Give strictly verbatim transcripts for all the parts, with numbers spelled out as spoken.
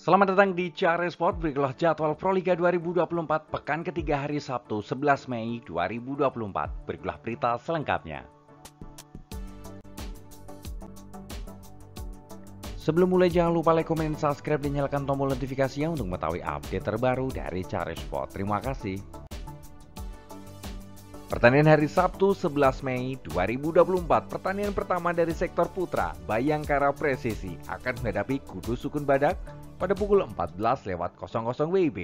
Selamat datang di Caresport, berikutlah jadwal Proliga dua ribu dua puluh empat pekan ketiga hari Sabtu sebelas Mei dua ribu dua puluh empat. Berikutlah berita selengkapnya. Sebelum mulai jangan lupa like, komen, subscribe, dan nyalakan tombol notifikasinya untuk mengetahui update terbaru dari Caresport. Terima kasih. Pertandingan hari Sabtu sebelas Mei dua ribu dua puluh empat, pertandingan pertama dari sektor putra, Bhayangkara Presisi akan menghadapi Kudus Sukun Badak pada pukul empat belas nol nol W I B.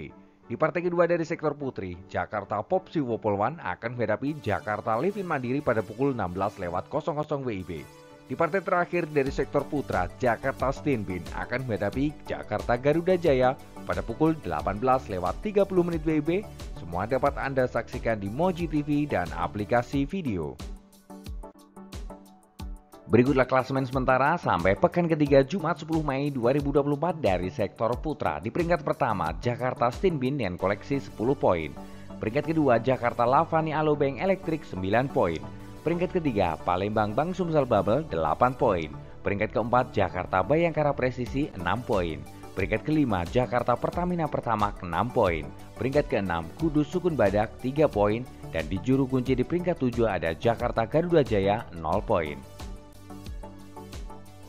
Di partai kedua dari sektor putri, Jakarta Popsivo Polwan akan menghadapi Jakarta Livin Mandiri pada pukul enam belas nol nol W I B. Di partai terakhir dari sektor putra, Jakarta S T I N BIN akan menghadapi Jakarta Garuda Jaya pada pukul delapan belas tiga puluh W I B. Semua dapat Anda saksikan di Moji T V dan aplikasi video. Berikutlah klasemen sementara sampai pekan ketiga Jumat sepuluh Mei dua ribu dua puluh empat dari sektor putra. Di peringkat pertama, Jakarta S T I N BIN dengan koleksi sepuluh poin. Peringkat kedua, Jakarta LavAni Allo Bank Electric sembilan poin. Peringkat ketiga, Palembang Bank Sumsel Babel delapan poin. Peringkat keempat, Jakarta Bhayangkara Presisi enam poin. Peringkat kelima, Jakarta Pertamina Pertama enam poin. Peringkat keenam, Kudus Sukun Badak tiga poin. Dan di juru kunci di peringkat tujuh ada Jakarta Garuda Jaya nol poin.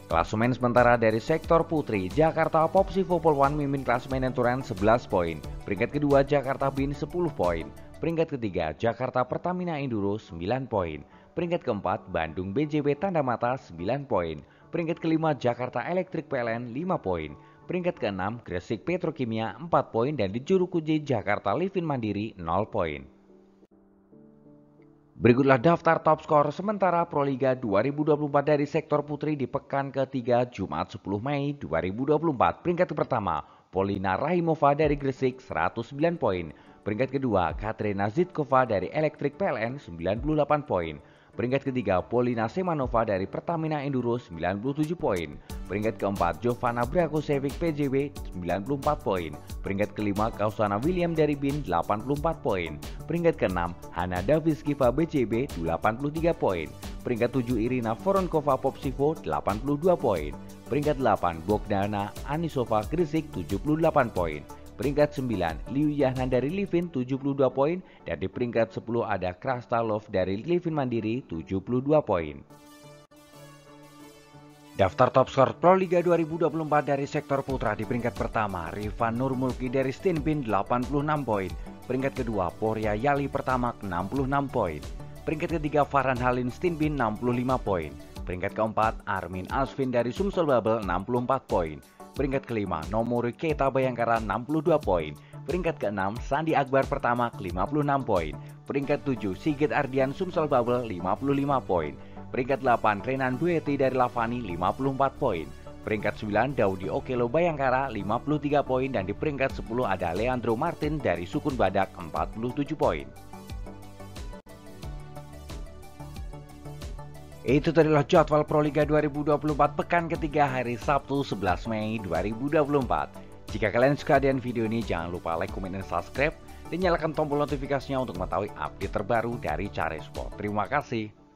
Klasemen sementara dari sektor putri, Jakarta Popsivo Polwan memimpin klasemen enturan sebelas poin. Peringkat kedua, Jakarta BIN sepuluh poin. Peringkat ketiga, Jakarta Pertamina Enduro sembilan poin. Peringkat keempat, Bandung B J B Tanda Mata sembilan poin. Peringkat kelima, Jakarta Electric P L N lima poin. Peringkat keenam, Gresik Petrokimia empat poin dan di juru kunci Jakarta Livin Mandiri nol poin. Berikutlah daftar top skor sementara Proliga dua ribu dua puluh empat dari sektor putri di pekan ketiga Jumat sepuluh Mei dua ribu dua puluh empat. Peringkat pertama, Polina Rahimova dari Gresik seratus sembilan poin. Peringkat kedua, Katrina Zitkova dari Electric P L N sembilan puluh delapan poin. Peringkat ketiga, Polina Semanova dari Pertamina Enduro sembilan puluh tujuh poin. Peringkat keempat, Giovanna Brakosevic P J B sembilan puluh empat poin. Peringkat kelima, Kausana William dari BIN delapan puluh empat poin. Peringkat keenam, Hana Davis Kiva B J B delapan puluh tiga poin. Peringkat tujuh, Irina Voronkova Popsivo delapan puluh dua poin. Peringkat delapan, Bogdana Anisova Gresik tujuh puluh delapan poin. Peringkat sembilan, Liuyajian dari Livin tujuh puluh dua poin dan di peringkat sepuluh ada Krastalov dari Livin Mandiri tujuh puluh dua poin. Daftar top skor Proliga dua ribu dua puluh empat dari sektor putra di peringkat pertama Rivan Nurmulki dari S T I N BIN delapan puluh enam poin. Peringkat kedua Poria Yali pertama enam puluh enam poin. Peringkat ketiga Farhan Halin S T I N BIN enam puluh lima poin. Peringkat keempat Armin Asvin dari Sumsel Babel enam puluh empat poin. Peringkat kelima, nomor Riketa Bhayangkara enam puluh dua poin. Peringkat keenam, Sandi Akbar pertama lima puluh enam poin. Peringkat tujuh, Sigit Ardian Sumsel Babel lima puluh lima poin. Peringkat delapan, Renan Dueti dari LavAni lima puluh empat poin. Peringkat sembilan, Daudi Okelo Bhayangkara lima puluh tiga poin dan di peringkat sepuluh ada Leandro Martin dari Sukun Badak empat puluh tujuh poin. Itu tadilah jadwal Proliga dua ribu dua puluh empat pekan ketiga hari Sabtu sebelas Mei dua ribu dua puluh empat. Jika kalian suka dengan video ini jangan lupa like, komen, dan subscribe. Dan nyalakan tombol notifikasinya untuk mengetahui update terbaru dari Caresport. Terima kasih.